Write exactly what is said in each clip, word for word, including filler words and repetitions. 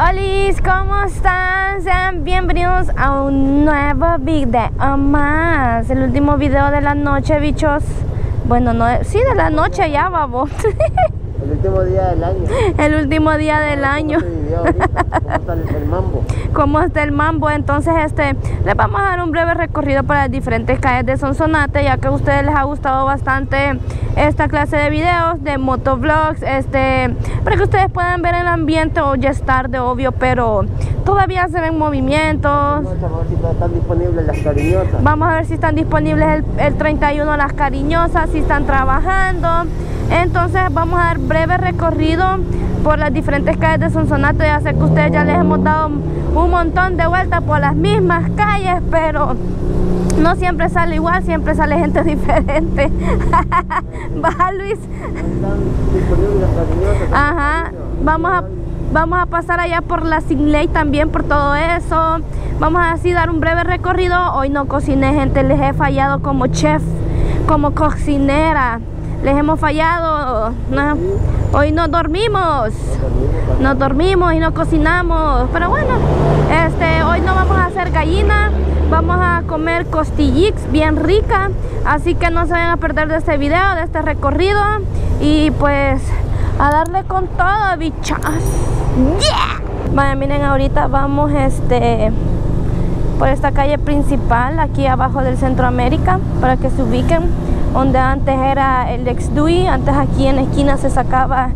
Olis, ¿cómo están? Sean bienvenidos a un nuevo video más. El último video de la noche, bichos. Bueno, no, sí, de la noche ya, babo. El último día del año. El último día del año. ¿Cómo está el mambo? ¿Cómo está el mambo? Entonces, este, les vamos a dar un breve recorrido por las diferentes calles de Sonsonate, ya que a ustedes les ha gustado bastante esta clase de videos, de motovlogs, este, para que ustedes puedan ver el ambiente. Hoy es tarde, obvio, pero todavía se ven movimientos. Vamos a ver si están disponibles las Cariñosas. Vamos a ver si están disponibles el, el treinta y uno las Cariñosas, si están trabajando. Entonces vamos a dar breve recorrido por las diferentes calles de Sonsonate. Ya sé que ustedes ya les hemos dado un montón de vueltas por las mismas calles, pero no siempre sale igual, siempre sale gente diferente. Baja, Luis. Ajá, vamos a, vamos a pasar allá por la Sin Ley también, por todo eso. Vamos a así dar un breve recorrido. Hoy no cociné, gente, les he fallado como chef, como cocinera. Les hemos fallado, no, hoy no dormimos, no dormimos y no cocinamos, pero bueno, este, hoy no vamos a hacer gallina, vamos a comer costillics bien rica, así que no se vayan a perder de este video, de este recorrido, y pues a darle con todo, bichas. Yeah. Vaya, miren, ahorita vamos este por esta calle principal, aquí abajo del Centroamérica, para que se ubiquen. Donde antes era el ex D U I, antes aquí en la esquina se sacaba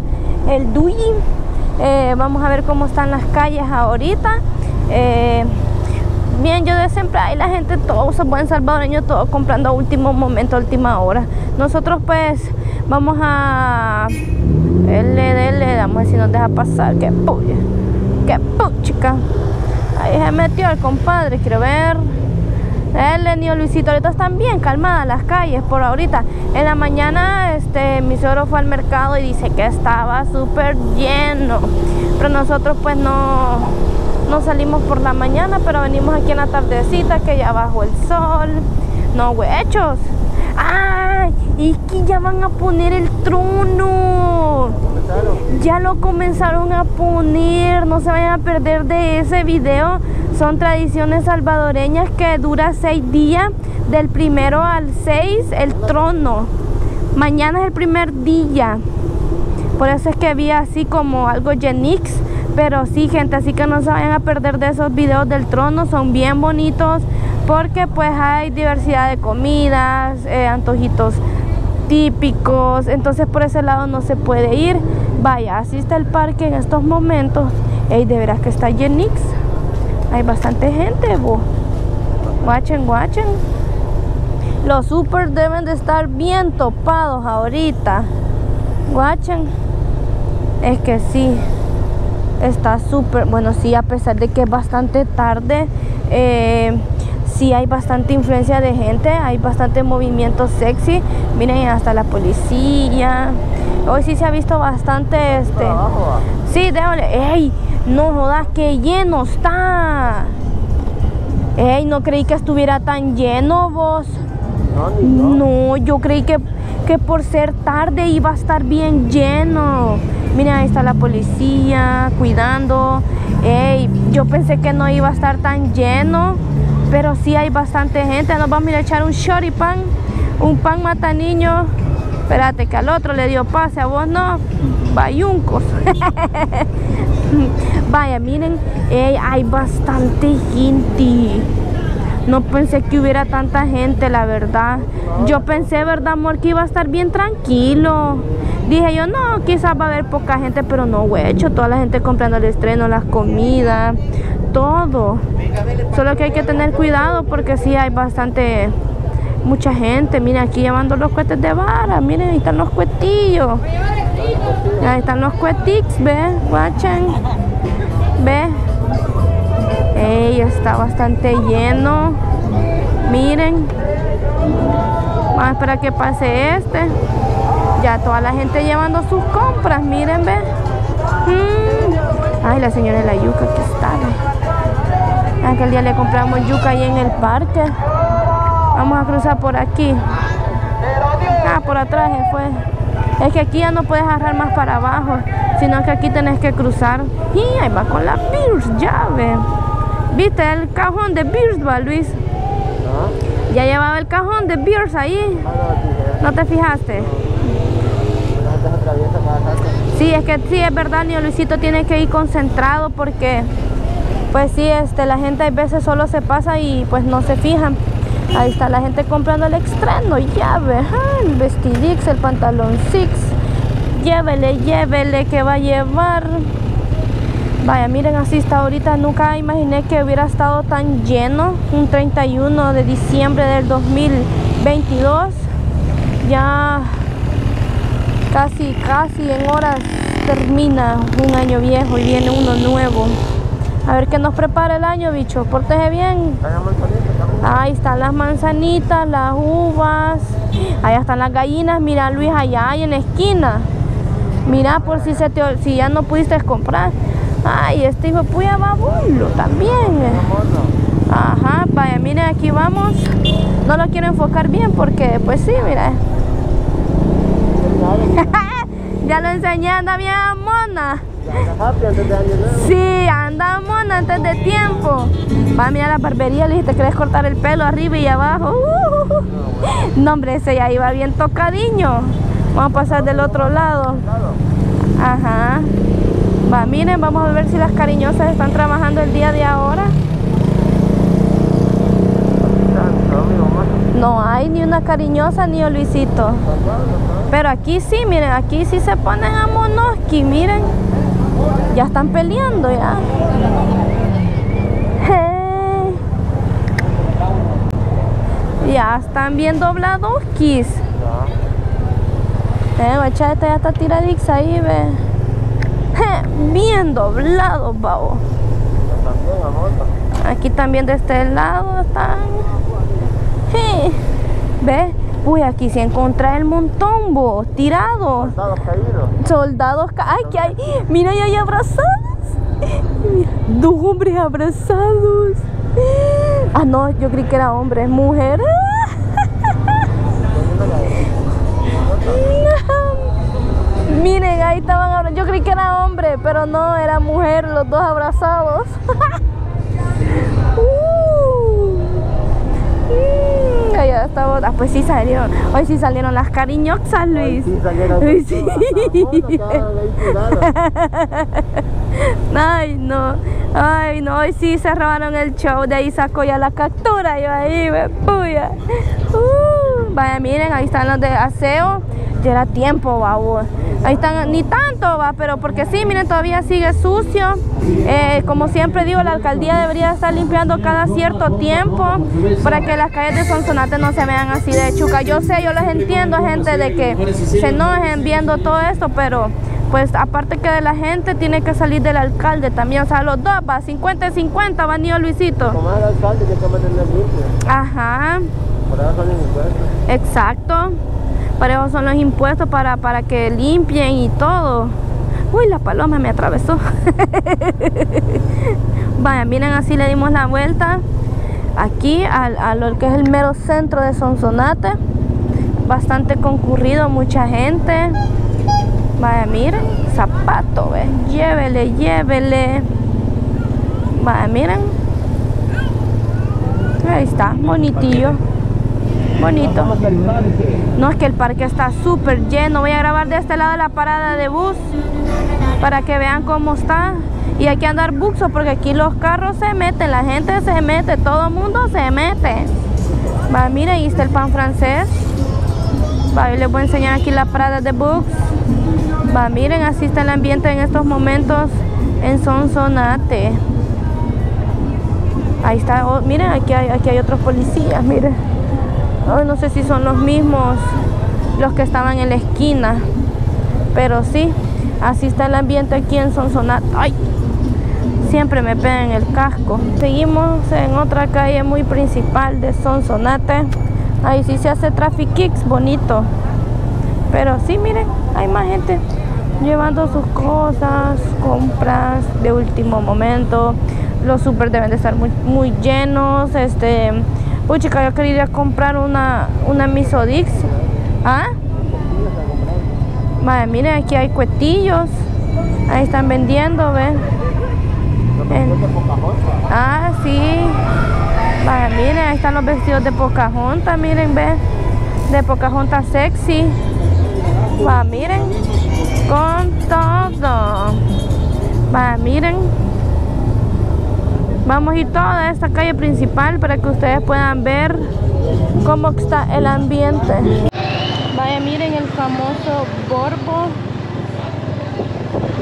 el D U I. Eh, vamos a ver cómo están las calles ahorita. Eh, bien, yo de siempre, ahí la gente, todos los buen salvadoreños, todos comprando a último momento, a última hora. Nosotros pues vamos a... Le, le damos a ver si nos deja pasar. ¡Qué puya! ¡Qué puya, chica! Ahí se metió el compadre, quiero ver. Elenio, Luisito, ahorita están bien calmadas las calles por ahorita. En la mañana este, mi suegro fue al mercado y dice que estaba súper lleno. Pero nosotros pues no, no salimos por la mañana, pero venimos aquí en la tardecita que ya bajó el sol. No, huechos. ¡Ay! Y que ya van a poner el trono. Ya lo comenzaron a poner. No se vayan a perder de ese video. Son tradiciones salvadoreñas que dura seis días, del primero al seis, el trono. Mañana es el primer día. Por eso es que había así como algo llenix. Pero sí, gente, así que no se vayan a perder de esos videos del trono. Son bien bonitos porque pues hay diversidad de comidas, eh, antojitos típicos. Entonces por ese lado no se puede ir. Vaya, así está el parque en estos momentos. Ey, de veras que está llenix. Hay bastante gente, bo. Guachen, guachen. Los super deben de estar bien topados ahorita. Guachen. Es que sí. Está súper. Bueno, sí, a pesar de que es bastante tarde. Eh, sí hay bastante influencia de gente. Hay bastante movimiento sexy. Miren, hasta la policía. Hoy sí se ha visto bastante este. Sí, déjale. ¡Ey! No jodas, que lleno está. Ey, no creí que estuviera tan lleno, vos. No, ni no. No, yo creí que, que por ser tarde iba a estar bien lleno. Mira, ahí está la policía cuidando. Ey, yo pensé que no iba a estar tan lleno, pero sí hay bastante gente. Nos vamos a ir a echar un choripán, un pan mata niños. Espérate, que al otro le dio pase, a vos no. Bayuncos. Vaya, miren, hey, hay bastante gente. No pensé que hubiera tanta gente, la verdad. Yo pensé, ¿verdad, amor? Que iba a estar bien tranquilo. Dije yo, no, quizás va a haber poca gente, pero no, güey, toda la gente comprando el estreno, las comidas, todo. Solo que hay que tener cuidado porque sí hay bastante... mucha gente. Miren, aquí llevando los cohetes de vara. Miren, ahí están los cuetillos. Ahí están los cuetics, ve, guachen. Ve. Ey, está bastante lleno. Miren. Vamos a esperar que pase este. Ya toda la gente llevando sus compras. Miren, ve. Mm. Ay, la señora de la yuca, que está. Aquel día le compramos yuca ahí en el parque. Vamos a cruzar por aquí. Ah, por atrás fue. Es que aquí ya no puedes agarrar más para abajo. sino que aquí tenés que cruzar. Y ahí va con la Birch, ya ve. ¿Viste el cajón de Birch, va, Luis? ¿Ah? Ya llevaba el cajón de Birch ahí. Ah, no, ¿no te fijaste? Sí, es que sí, es verdad, niño Luisito, tiene que ir concentrado porque pues sí, este, la gente a veces solo se pasa y pues no se fijan. Ahí está la gente comprando el estreno, llave, ¿eh? El vestidix, el pantalón six, llévele, llévele, que va a llevar. Vaya, miren, así está ahorita, nunca imaginé que hubiera estado tan lleno, un treinta y uno de diciembre del dos mil veintidós, ya casi, casi en horas termina un año viejo y viene uno nuevo. A ver qué nos prepara el año, bicho. Pórtese bien. Ahí están las manzanitas, las uvas. Allá están las gallinas. Mira, Luis, allá hay en la esquina. Mira, por si se te, si ya no pudiste comprar. Ay, este hijo puya babulo también. Ajá, vaya, miren, aquí vamos. No lo quiero enfocar bien porque, pues sí, mira. Ya lo enseñé, anda bien, mona. Sí, andamos antes de tiempo. Va a mirar la barbería, le dije, ¿te querés cortar el pelo arriba y abajo? Uh, uh. No, hombre, ese ya iba bien tocadiño. Vamos a pasar del otro lado. Ajá. Va, miren, vamos a ver si las cariñosas están trabajando el día de ahora. No hay ni una cariñosa ni un Luisito. Pero aquí sí, miren, aquí sí se ponen a monosqui, miren. Ya están peleando, ya. Hey. Ya están bien doblados, Kiss. Eh, guacha, esta ya está tiradix ahí, ve. Hey, bien doblados, babo. Aquí también de este lado están. Hey. Ve. Uy, aquí se encuentra el montón, vos, tirados. Soldados caídos. Soldados caídos. Ay, que hay. Mira, ya hay abrazados. Dos hombres abrazados. Ah, no, yo creí que era hombre, es mujer. No. Miren, ahí estaban abrazando. Yo creí que era hombre, pero no, era mujer, los dos abrazados. Estamos, ah, pues sí salieron, hoy sí salieron las cariñosas, Luis. Sí salieron. Luis, sí. Ay, no, ay, no, hoy sí se robaron el show, de ahí sacó ya la captura, yo ahí me puya. Uh, vaya, miren, ahí están los de aseo, ya era tiempo, babo. Ahí están, ni tanto va, pero porque sí, miren, todavía sigue sucio. Eh, como siempre digo, la alcaldía debería estar limpiando cada cierto tiempo para que las calles de Sonsonate no se vean así de chuca. Yo sé, yo les entiendo, gente, de que se enojen viendo todo esto, pero pues aparte que de la gente tiene que salir del alcalde también. O sea, los dos va, cincuenta y cincuenta va, niño Luisito. Como es el alcalde que está manteniendo limpio. Ajá. Por eso son los impuestos. Exacto. Por eso son los impuestos, para, para que limpien y todo. Uy, la paloma me atravesó. Vaya, miren, así le dimos la vuelta aquí a, a lo que es el mero centro de Sonsonate. Bastante concurrido, mucha gente. Vaya, miren, zapato, ve. Llévele, llévele. Vaya, miren. Ahí está, bonitillo. Bonito. No, es que el parque está súper lleno. Voy a grabar de este lado la parada de bus para que vean cómo está. Y hay que andar buxo porque aquí los carros se meten, la gente se mete, todo el mundo se mete. Va, mira, ahí está el pan francés. Va, yo les voy a enseñar aquí la parada de bus. Va, miren, así está el ambiente en estos momentos en Sonsonate. Ahí está, oh, miren, aquí hay, aquí hay otros policías, miren. Oh, no sé si son los mismos los que estaban en la esquina, pero sí, así está el ambiente aquí en Sonsonate. Ay, siempre me pegan el casco. Seguimos en otra calle muy principal de Sonsonate. Ahí sí se hace trafiquix bonito, pero sí, miren, hay más gente llevando sus cosas, compras de último momento. Los súper deben de estar muy, muy llenos. este Uy, chica, yo quería ir a comprar una, una Misodix. ¿Ah? Vale, miren, aquí hay cuetillos. Ahí están vendiendo, ven. El... Ah, sí. Vaya, miren, ahí están los vestidos de Pocahontas, miren, ven. De Pocahontas sexy. Va, miren. Con todo. Va, miren. Vamos a ir toda esta calle principal para que ustedes puedan ver cómo está el ambiente. Vaya, miren el famoso Borbo.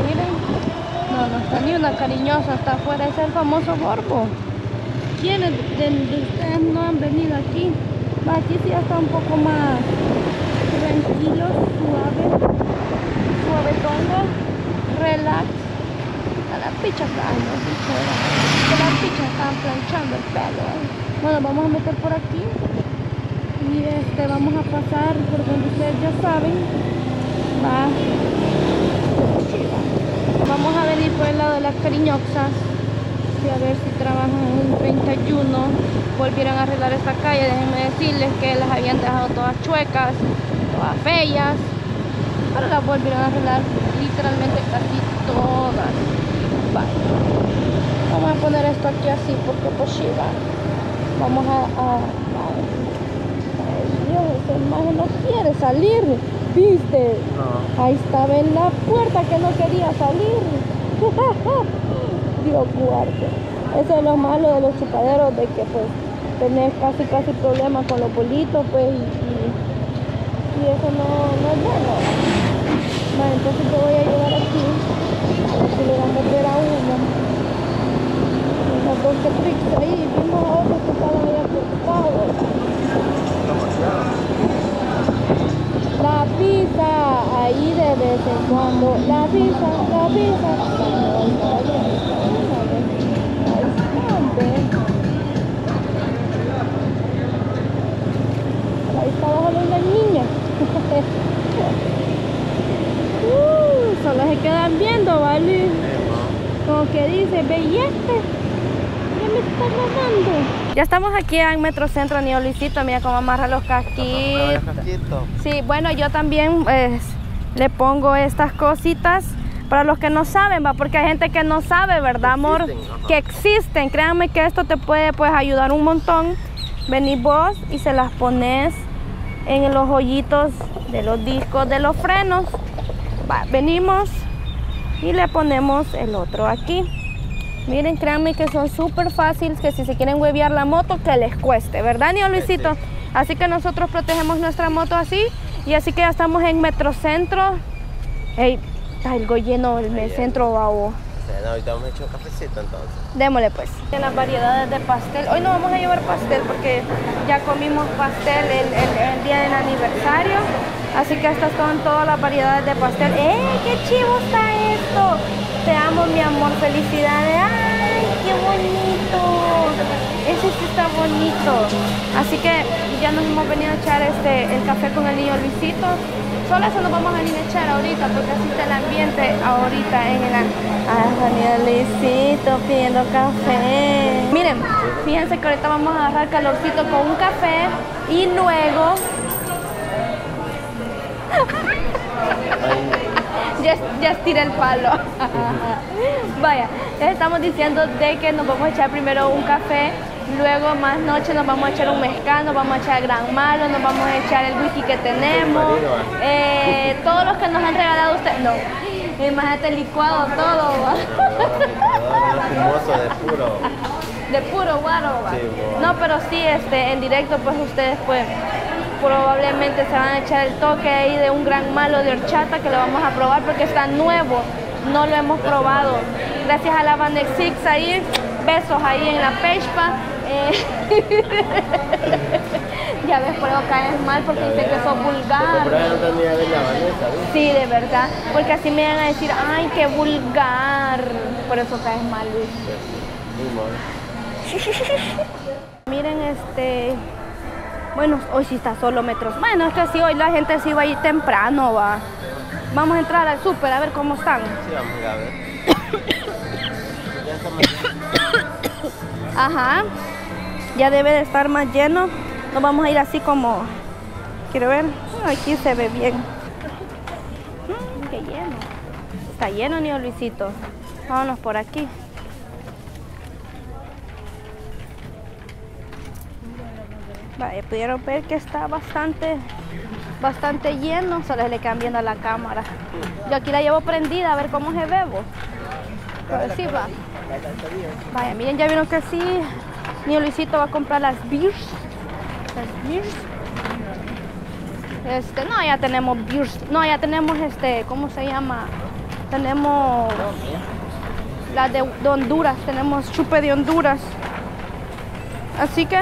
Miren. No, no está ni una Cariñosa, está afuera. Es el famoso Borbo. ¿Quiénes de, de ustedes no han venido aquí? Va, aquí sí ya está un poco más tranquilo, suave, suave tongo, relax. A las pichas están, no sé si era. A las pichas están planchando el pelo. Bueno, vamos a meter por aquí. Y este, vamos a pasar por donde ustedes ya saben. Va. Vamos a venir por el lado de las Cariñosas. Sí, a ver si trabajan en un treinta y uno. Volvieron a arreglar esta calle. Déjenme decirles que las habían dejado todas chuecas, todas feas. Ahora las volvieron a arreglar literalmente casi todas. Vale. Vamos a poner esto aquí así porque pues sí, va. Vamos a... a, a ay Dios, esa imagen no quiere salir. ¿Viste? No. Ahí estaba en la puerta que no quería salir. Dios guarde. Eso es lo malo de los chupaderos, de que pues tenés casi casi problemas con los bolitos, pues, y, y, y eso no, no es bueno. Vale, entonces yo voy a llevar aquí. Y le van a meter a uno. Unos dos tricks ahí, y vimos a otros que estaban allá preocupados. La pizza, ahí de vez en cuando. La pizza, la pizza. Ahí está abajo la niña. Uh, solo se quedan viendo, ¿vale? Como que dice, bellete. Ya estamos aquí en Metrocentro Neolicito, mira cómo amarra los casquitos. Sí, bueno, yo también eh, le pongo estas cositas para los que no saben, va, porque hay gente que no sabe, ¿verdad, amor? Existen, ¿no? Que existen, créanme que esto te puede pues ayudar un montón. Venís vos y se las pones en los hoyitos de los discos de los frenos. Va, venimos y le ponemos el otro aquí. Miren, créanme que son súper fáciles, que si se quieren huevear la moto, que les cueste, ¿verdad, niño Luisito? Sí, sí. Así que nosotros protegemos nuestra moto así, y así que ya estamos en Metrocentro. Ey, está algo lleno el Ay, centro, babo. No, ahorita vamos a echar un cafecito entonces. Démosle pues. En las variedades de pastel, hoy no vamos a llevar pastel porque ya comimos pastel el, el, el día del aniversario. Así que estas son todas las variedades de pastel. ¡Eh, qué chivo está esto! Te amo, mi amor, felicidades. ¡Ay, qué bonito! Ese sí está bonito. Así que ya nos hemos venido a echar este, el café con el niño Luisito. Solo eso nos vamos a venir a echar ahorita porque así está el ambiente ahorita en el... Ah, niño Luisito pidiendo café. Miren, fíjense que ahorita vamos a agarrar calorcito con un café y luego... Ya, ya estiré el palo. Vaya, les estamos diciendo de que nos vamos a echar primero un café, luego más noche nos vamos a echar un mezcal, nos vamos a echar Gran Malo, nos vamos a echar el whisky que tenemos, eh, todos los que nos han regalado ustedes. No, imagínate licuado todo. Fumoso de puro. De puro guaro. No, pero sí, este, en directo pues ustedes pueden. Probablemente se van a echar el toque ahí de un Gran Malo de horchata que lo vamos a probar porque está nuevo, no lo hemos probado. Gracias a la Vanex Six ahí, besos ahí en la pespa. Eh. Ya ves, por eso caes mal porque dice que sos vulgar. Sí, de verdad, porque así me van a decir, ay, qué vulgar. Por eso caes mal, Luis. Miren este... Bueno, hoy sí está solo Metro. Bueno, es que sí, hoy la gente sí va a ir temprano, va. Vamos a entrar al súper a ver cómo están. Sí, vamos a ver. Ajá. Ya debe de estar más lleno. Nos vamos a ir así como... Quiero ver. Aquí se ve bien. Mm, qué lleno. está lleno, niño Luisito. Vámonos por aquí. Vaya, pudieron ver que está bastante, bastante lleno. Solo se le quedan viendo a la cámara. Yo aquí la llevo prendida a ver cómo se ve vos. Pero sí va. Vaya, miren, ya vieron que sí. Niño Luisito va a comprar las beers. Las beers. Este, no, ya tenemos beers. No, ya tenemos este, ¿cómo se llama? Tenemos las de, de Honduras. Tenemos chupe de Honduras. Así que,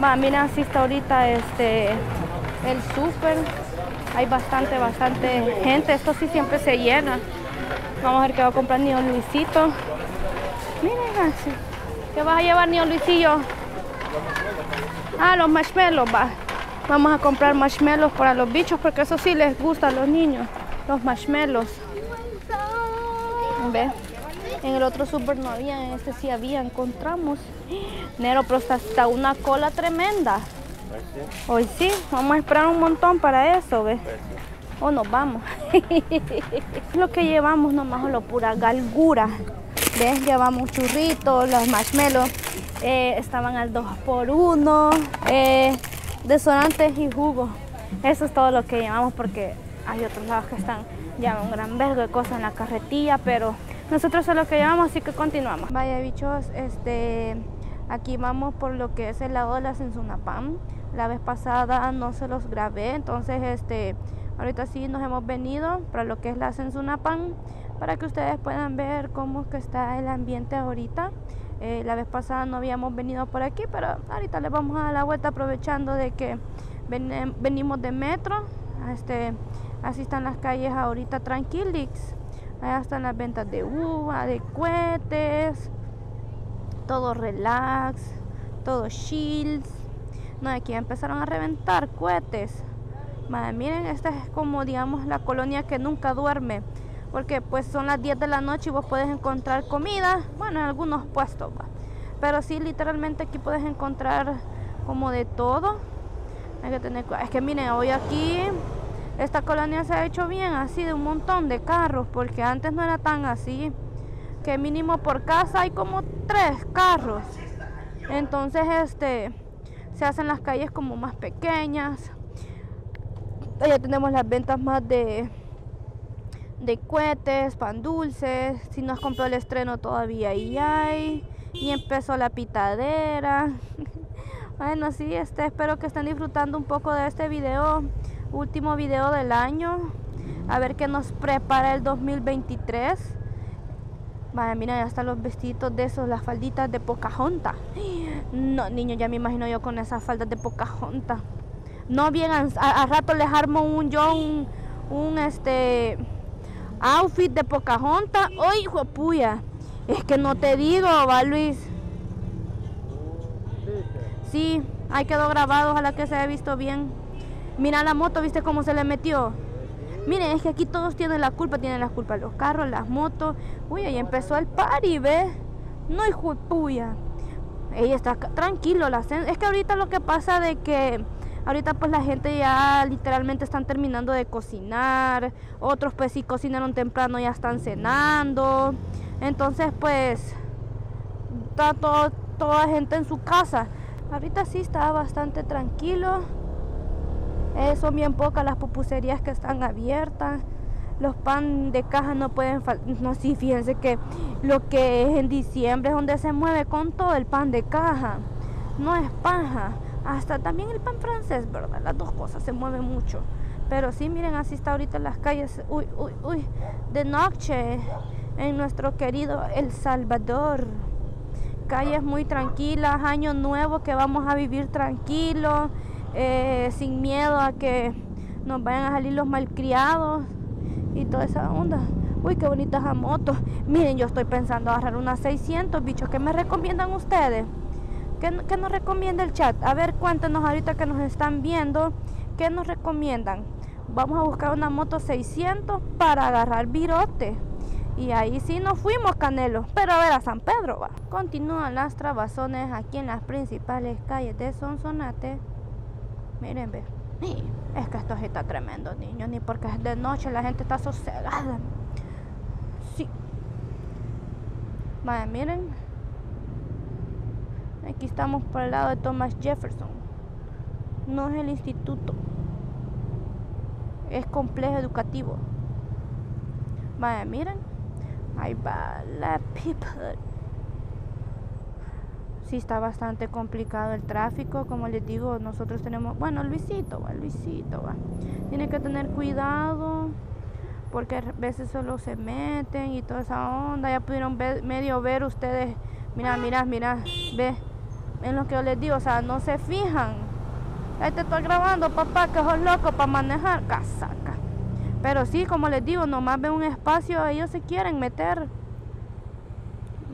va, mira, así está ahorita este, el súper. Hay bastante, bastante gente. Esto sí siempre se llena. Vamos a ver qué va a comprar niño Luisito. Miren, así. ¿Qué vas a llevar, niño Luisillo? Ah, los marshmallows, va. Vamos a comprar marshmallows para los bichos, porque eso sí les gusta a los niños, los marshmallows. ¿Ves? En el otro súper no había, en este sí había, encontramos. Nero, pero está una cola tremenda. Hoy sí, vamos a esperar un montón para eso, ¿ves? O nos vamos. Lo que llevamos nomás es lo pura galgura. ¿Ves? Llevamos churritos, los marshmallows, eh, estaban al dos por uno, eh, desodorantes y jugos. Eso es todo lo que llevamos, porque hay otros lados que están, ya un gran vergo de cosas en la carretilla, pero nosotros es lo que llevamos, así que continuamos. Vaya bichos, este, aquí vamos por lo que es el lado de la Sensunapam. La vez pasada no se los grabé, entonces este, ahorita sí nos hemos venido para lo que es la Sensunapam, para que ustedes puedan ver cómo es que está el ambiente ahorita. Eh, la vez pasada no habíamos venido por aquí, pero ahorita les vamos a dar la vuelta aprovechando de que ven, venimos de metro. Este, así están las calles ahorita tranquilix. Allá están las ventas de uva, de cohetes, todo relax, todo shields. No, aquí empezaron a reventar cohetes. Madre, miren, esta es como, digamos, la colonia que nunca duerme, porque pues son las diez de la noche y vos podés encontrar comida, bueno, en algunos puestos, ¿va? Pero sí, literalmente aquí puedes encontrar como de todo. Hay que tener, es que miren, hoy aquí esta colonia se ha hecho bien así de un montón de carros, porque antes no era tan así, que mínimo por casa hay como tres carros. Entonces este, se hacen las calles como más pequeñas. Ya tenemos las ventas más de de cohetes, pan dulces. Si no has comprado el estreno todavía ahí hay, y empezó la pitadera. Bueno, sí, este, espero que estén disfrutando un poco de este video, último video del año, a ver qué nos prepara el dos mil veintitrés. Vaya, mira, ya están los vestiditos de esos, las falditas de Pocahontas. No, niño, ya me imagino yo con esas faldas de Pocahontas. No, bien, a, a rato les armo un yo un, un este outfit de Pocahontas. ¡Oh, hijo de puya! Es que no te digo, va, Luis. Sí, ahí quedó grabado, ojalá que se haya visto bien. Mira la moto, ¿viste cómo se le metió? Miren, es que aquí todos tienen la culpa, tienen la culpa los carros, las motos. Uy, ahí empezó el party, ¿ves? No, hijo de puya. Ella está tranquilo, la es que ahorita lo que pasa de que ahorita pues la gente ya literalmente están terminando de cocinar, otros pues si cocinaron temprano ya están cenando, entonces pues está todo, toda gente en su casa. Ahorita sí está bastante tranquilo, eh, son bien pocas las pupuserías que están abiertas, los pan de caja no pueden faltar. No, sí, fíjense que lo que es en diciembre es donde se mueve con todo el pan de caja, no es paja. Hasta también el pan francés, ¿verdad? Las dos cosas se mueven mucho. Pero sí, miren, así está ahorita en las calles. Uy, uy, uy. De noche en nuestro querido El Salvador. Calles muy tranquilas, año nuevo que vamos a vivir tranquilo, eh, sin miedo a que nos vayan a salir los malcriados y toda esa onda. Uy, qué bonitas las motos. Miren, yo estoy pensando agarrar unas seiscientos, bichos. ¿Qué me recomiendan ustedes? ¿Qué, ¿Qué nos recomienda el chat? A ver, cuéntenos ahorita que nos están viendo, ¿qué nos recomiendan? Vamos a buscar una moto seiscientos para agarrar virote. Y ahí sí nos fuimos, Canelo. Pero a ver, a San Pedro va. Continúan las trabazones aquí en las principales calles de Sonsonate. Miren, ve. Es que esto sí está tremendo, niños. Ni porque es de noche, la gente está sosegada. Vale, miren. Aquí estamos por el lado de Thomas Jefferson. No es el instituto, es complejo educativo. Vaya, miren, ahí va la people. Sí, está bastante complicado el tráfico, como les digo, nosotros tenemos... Bueno, Luisito, va, Luisito, va. Tiene que tener cuidado, porque a veces solo se meten y toda esa onda. Ya pudieron ver, medio ver ustedes. Mira, mira, mira, ve. En lo que yo les digo, o sea, no se fijan. Ahí te estoy grabando, papá, que sos loco para manejar. Casaca. Pero sí, como les digo, nomás ven un espacio, ellos se quieren meter.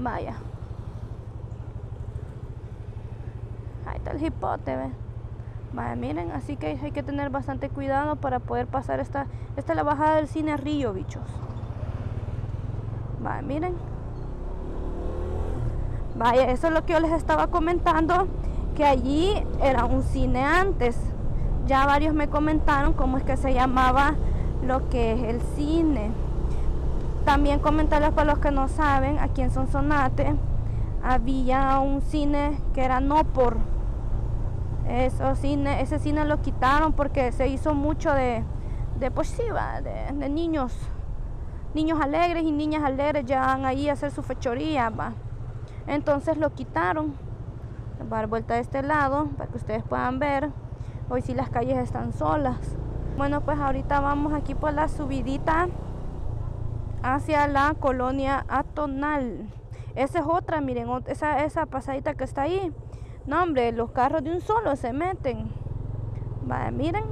Vaya. Ahí está el hipote, ve. Vaya, miren, así que hay que tener bastante cuidado para poder pasar esta... Esta es la bajada del Cine Río, bichos. Vaya, miren. Vaya, eso es lo que yo les estaba comentando, que allí era un cine antes. Ya varios me comentaron cómo es que se llamaba lo que es el cine. También comentarles para los que no saben, aquí en Sonsonate había un cine que era no por eso cine, ese cine lo quitaron porque se hizo mucho de, de pues sí, va, de, de niños niños alegres y niñas alegres, ya van ahí a hacer su fechoría, va. Entonces lo quitaron. Voy a dar vuelta de este lado para que ustedes puedan ver. Hoy sí las calles están solas. Bueno, pues ahorita vamos aquí por la subidita hacia la colonia Atonal. Esa es otra, miren, esa, esa pasadita que está ahí. No, hombre, los carros de un solo se meten. Vale, miren,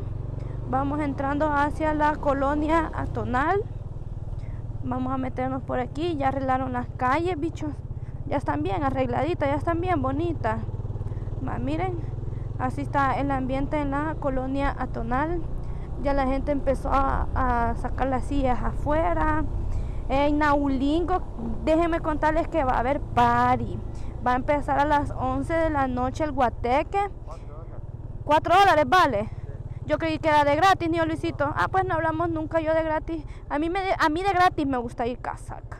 vamos entrando hacia la colonia Atonal. Vamos a meternos por aquí. Ya arreglaron las calles, bichos. Ya están bien arregladitas, ya están bien bonitas. Ma, miren, así está el ambiente en la colonia Atonal. Ya la gente empezó a, a sacar las sillas afuera. En Aulingo, déjenme contarles que va a haber party. Va a empezar a las once de la noche el guateque. Cuatro dólares, vale. Sí. Yo creí que era de gratis, niño Luisito. Ah, pues no hablamos nunca yo de gratis. A mí, me de, a mí de gratis me gusta ir casaca.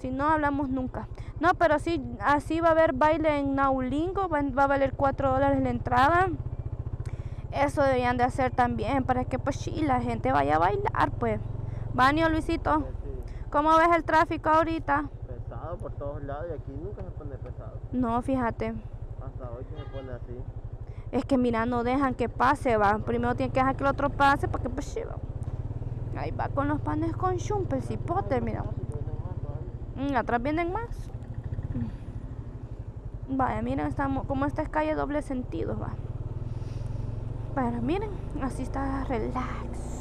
Si no hablamos nunca. No, pero sí, así va a haber baile en Naulingo. Va, va a valer cuatro dólares la entrada. Eso deberían de hacer también, para que pues sí, la gente vaya a bailar, pues. Baño, Luisito. Sí, sí. ¿Cómo ves el tráfico ahorita? Pesado por todos lados, y aquí nunca se pone pesado. No, fíjate. Hasta hoy se pone así. Es que mira, no dejan que pase, va. No. Primero tienen que dejar que el otro pase, para que pues sí, va. Ahí va con los panes con chumpe, el cipote, mira. Atrás vienen más. Vaya, miren, estamos como esta es calle doble sentido, va. Pero miren, así está relax.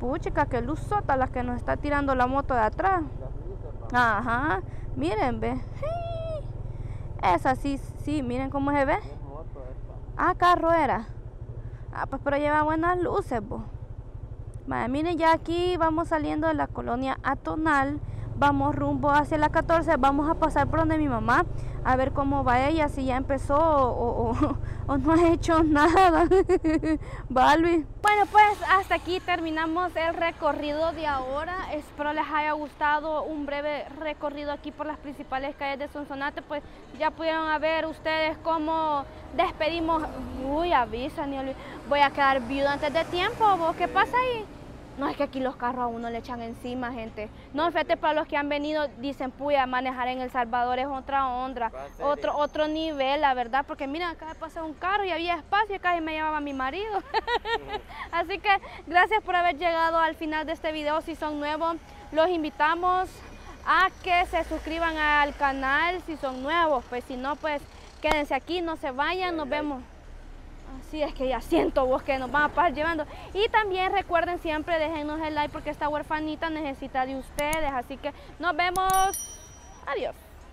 Puchica, que luz sota la que nos está tirando la moto de atrás. Ajá, miren, ve. Esa sí, sí, miren cómo se ve. Ah, carro era. Ah, pues pero lleva buenas luces, vos. Vaya, miren, ya aquí vamos saliendo de la colonia Atonal. Vamos rumbo hacia la catorce. Vamos a pasar por donde mi mamá, a ver cómo va ella, si ya empezó o, o, o no ha hecho nada. Va, Luis. Bueno, pues hasta aquí terminamos el recorrido de ahora. Espero les haya gustado un breve recorrido aquí por las principales calles de Sonsonate. Pues ya pudieron ver ustedes cómo despedimos. Uy, avisa, ni Luis. Voy a quedar viuda antes de tiempo. ¿Vos qué pasa ahí? No, es que aquí los carros a uno le echan encima, gente. No, fíjate, para los que han venido, dicen, puya, manejar en El Salvador es otra onda, otro, otro nivel, la verdad. Porque mira, acá me pasó un carro y había espacio y casi me llevaba mi marido. Así que gracias por haber llegado al final de este video. Si son nuevos, los invitamos a que se suscriban al canal si son nuevos. Pues si no, pues quédense aquí, no se vayan, nos vemos. Así es que ya siento vos que nos van a pasar llevando. Y también recuerden siempre, déjenos el like porque esta huerfanita necesita de ustedes. Así que nos vemos. Adiós.